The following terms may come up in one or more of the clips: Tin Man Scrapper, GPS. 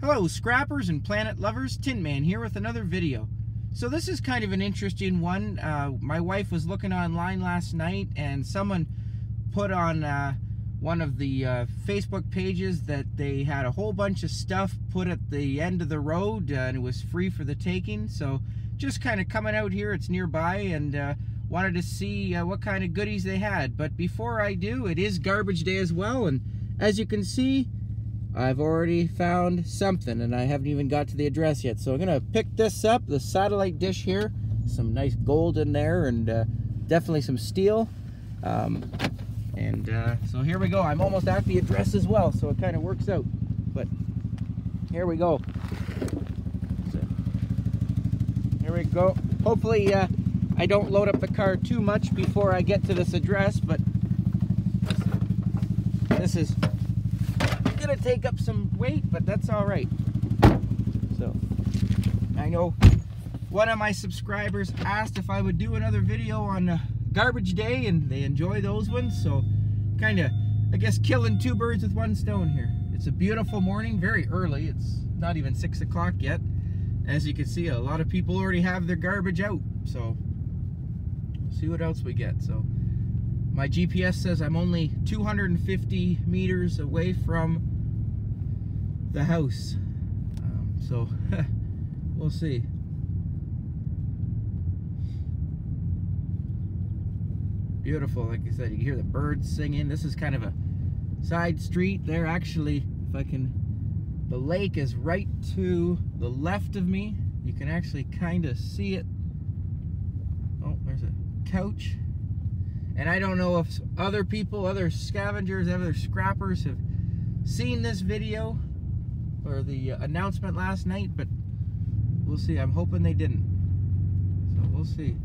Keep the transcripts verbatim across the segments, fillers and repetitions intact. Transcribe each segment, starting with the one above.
Hello scrappers and planet lovers, Tin Man here with another video. So this is kind of an interesting one. Uh, my wife was looking online last night and someone put on uh, one of the uh, Facebook pages that they had a whole bunch of stuff put at the end of the road uh, and it was free for the taking. So just kind of coming out here, it's nearby, and uh, wanted to see uh, what kind of goodies they had. But before I do, it is garbage day as well, and as you can see, I've already found something and I haven't even got to the address yet. So I'm gonna pick this up, the satellite dish here. Some nice gold in there, and uh, definitely some steel. Um, and uh, so here we go. I'm almost at the address as well, so it kind of works out. But here we go. So, here we go. Hopefully uh, I don't load up the car too much before I get to this address, but this is gonna take up some weight, but that's all right. So I know one of my subscribers asked if I would do another video on uh, garbage day, and they enjoy those ones, so kind of, I guess, killing two birds with one stone here. It's a beautiful morning, very early. It's not even six o'clock yet. As you can see, a lot of people already have their garbage out, so we'll see what else we get. So my G P S says I'm only two hundred fifty meters away from the house. Um, so, we'll see. Beautiful, like I said, you can hear the birds singing. This is kind of a side street. They're actually, if I can, the lake is right to the left of me. You can actually kind of see it. Oh, there's a couch. And I don't know if other people, other scavengers, other scrappers have seen this video or the announcement last night, but we'll see. I'm hoping they didn't. So we'll see.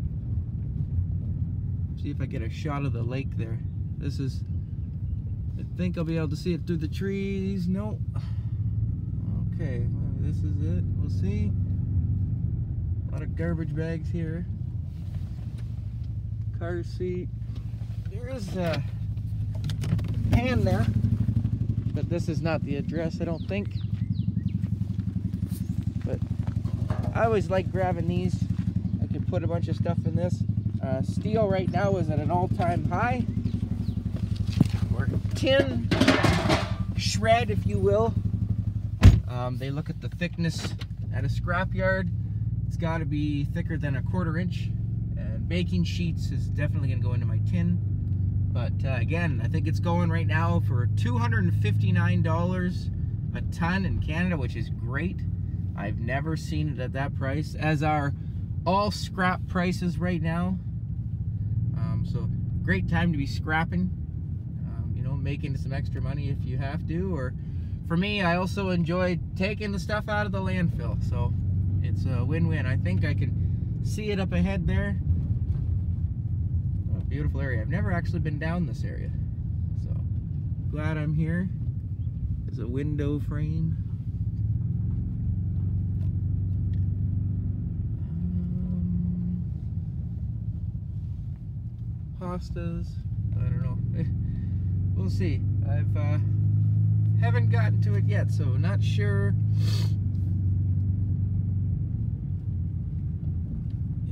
See if I get a shot of the lake there. This is, I think I'll be able to see it through the trees. No. Okay, maybe this is it. We'll see. A lot of garbage bags here. Car seat. There is a hand there, but this is not the address, I don't think. But I always like grabbing these. I could put a bunch of stuff in this. Uh, steel right now is at an all-time high. Or tin shred, if you will. Um, they look at the thickness at a scrapyard. It's got to be thicker than a quarter inch. And baking sheets is definitely going to go into my tin. But uh, again, I think it's going right now for two hundred fifty-nine dollars a ton in Canada, which is great. I've never seen it at that price, as are all scrap prices right now. Um, so great time to be scrapping, um, you know, making some extra money if you have to. Or for me, I also enjoy taking the stuff out of the landfill. So it's a win-win. I think I can see it up ahead there. Beautiful area. I've never actually been down this area, so glad I'm here. There's a window frame. Um, pastas. I don't know. We'll see. I've uh, haven't gotten to it yet, so not sure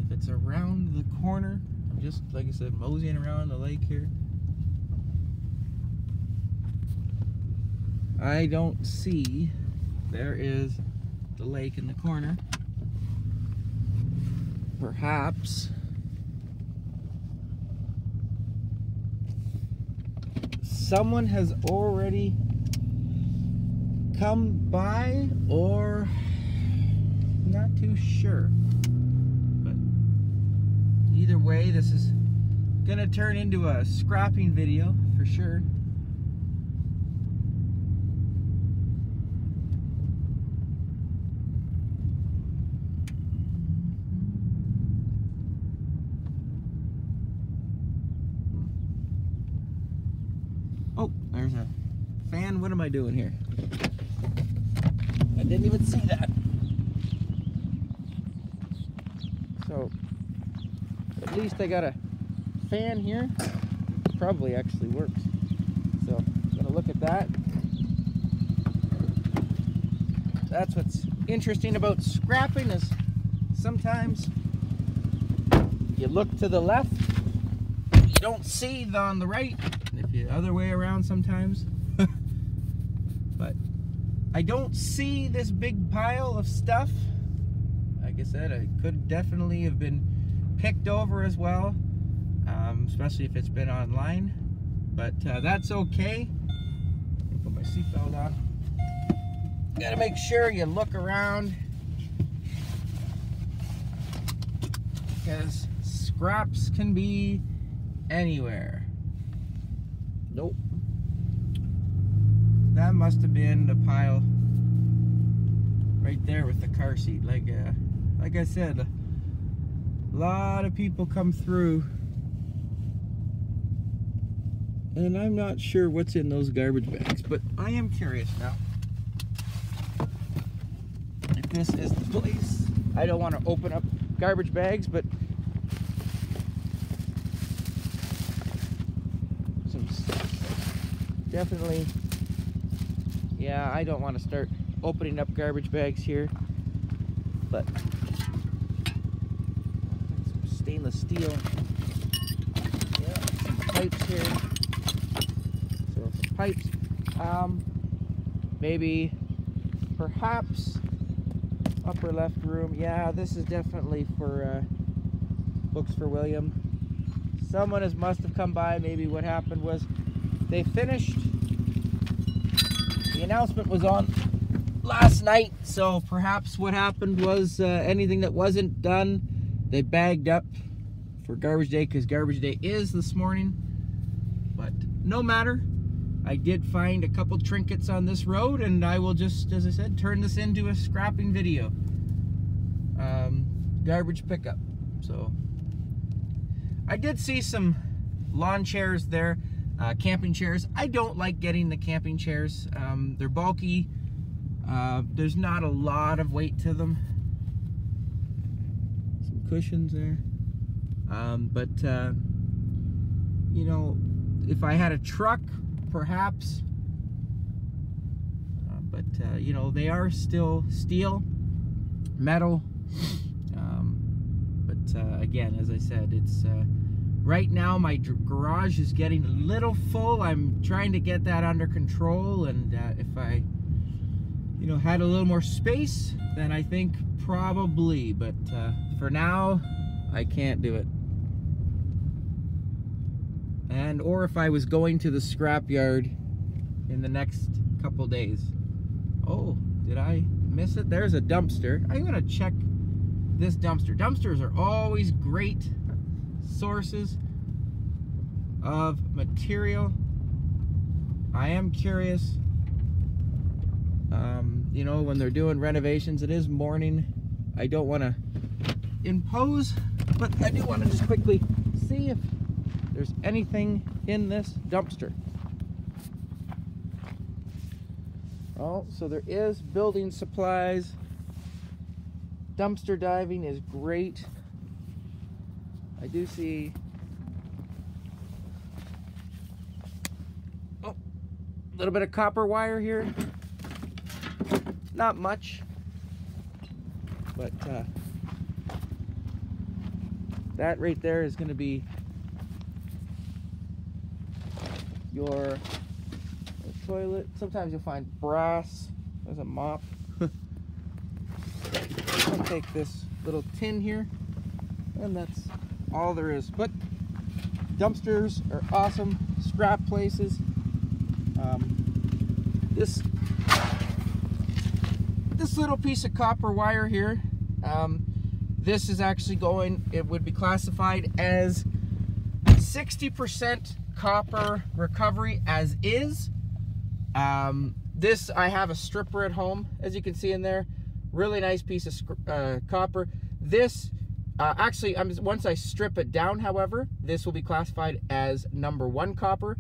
if it's around the corner. Just, like I said, moseying around the lake here. I don't see. There is the lake in the corner. Perhaps. Someone has already come by, or not too sure. Either way, this is gonna turn into a scrapping video for sure. Oh, there's a fan. What am I doing here? I didn't even see that. So at least I got a fan here. It probably actually works. So I'm gonna look at that. That's what's interesting about scrapping, is sometimes you look to the left, you don't see the on the right, and if you other way around sometimes. But I don't see this big pile of stuff. Like I said, I could definitely have been picked over as well, um, especially if it's been online. But uh, that's okay. Let me put my seatbelt on. You gotta make sure you look around, because scraps can be anywhere. Nope. That must have been the pile right there with the car seat. Like, uh, like I said, a lot of people come through, and I'm not sure what's in those garbage bags, but I am curious now. If this is the place, I don't want to open up garbage bags, but some definitely, yeah, I don't want to start opening up garbage bags here, but some stainless steel. Pipes here, so some pipes, um, maybe, perhaps, upper left room. Yeah, this is definitely for uh, Books for William. Someone has must have come by. Maybe what happened was they finished. The announcement was on last night, so perhaps what happened was uh, anything that wasn't done, they bagged up for garbage day, because garbage day is this morning. But no matter, I did find a couple trinkets on this road, and I will just, as I said, turn this into a scrapping video. Um, garbage pickup. So I did see some lawn chairs there, uh, camping chairs. I don't like getting the camping chairs. Um, they're bulky. Uh, there's not a lot of weight to them. Some cushions there. Um, but, uh, you know, if I had a truck, perhaps, uh, but, uh, you know, they are still steel, metal, um, but, uh, again, as I said, it's, uh, right now my garage is getting a little full. I'm trying to get that under control, and, uh, if I, you know, had a little more space, then I think probably, but, uh, for now, I can't do it. And or if I was going to the scrapyard in the next couple days. Oh, did I miss it? There's a dumpster. I'm gonna check this dumpster. Dumpsters are always great sources of material. I am curious. Um, you know, when they're doing renovations, it is morning. I don't want to impose, but I do want to just quickly see if there's anything in this dumpster. Oh, so there is building supplies. Dumpster diving is great. I do see, oh, a little bit of copper wire here. Not much, but uh, that right there is going to be your toilet. Sometimes you'll find brass. There's a mop. I'll take this little tin here, and that's all there is. But dumpsters are awesome scrap places. Um, this this little piece of copper wire here. Um, This is actually going, it would be classified as sixty percent copper recovery as is. Um, this, I have a stripper at home, as you can see in there. Really nice piece of uh, copper. This, uh, actually, I'm, once I strip it down, however, this will be classified as number one copper.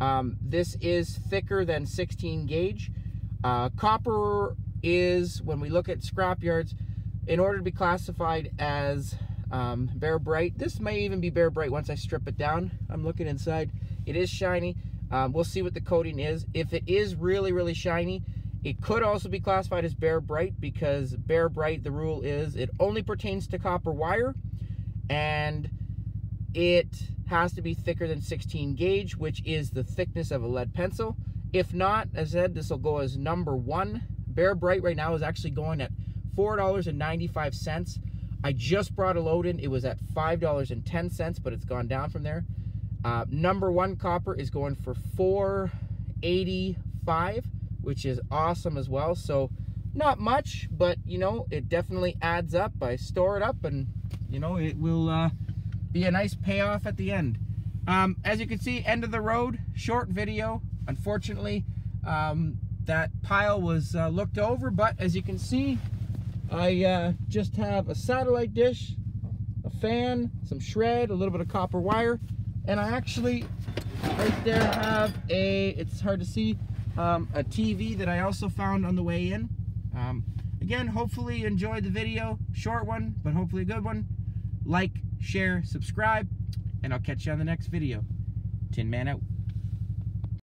Um, this is thicker than sixteen gauge. Uh, copper is, when we look at scrap yards, in order to be classified as um, Bear Bright, this may even be Bear Bright once I strip it down. I'm looking inside. It is shiny. Um, we'll see what the coating is. If it is really, really shiny, It could also be classified as bare bright, because bare bright, the rule is it only pertains to copper wire, and it has to be thicker than sixteen gauge, which is the thickness of a lead pencil. If not, as I said, this will go as number one. Bare bright right now is actually going at four dollars and ninety-five cents. I just brought a load in. It was at five dollars and ten cents, but it's gone down from there. Uh, number one copper is going for four eighty-five, which is awesome as well. So not much, but you know, it definitely adds up. I store it up, and you know, it will uh, be a nice payoff at the end. Um, as you can see, end of the road, short video. Unfortunately, um, that pile was uh, looked over, but as you can see, I uh, just have a satellite dish, a fan, some shred, a little bit of copper wire, and I actually right there have a, it's hard to see, um, a T V that I also found on the way in. Um, again, hopefully you enjoyed the video, short one, but hopefully a good one. Like, share, subscribe, and I'll catch you on the next video. Tin Man out.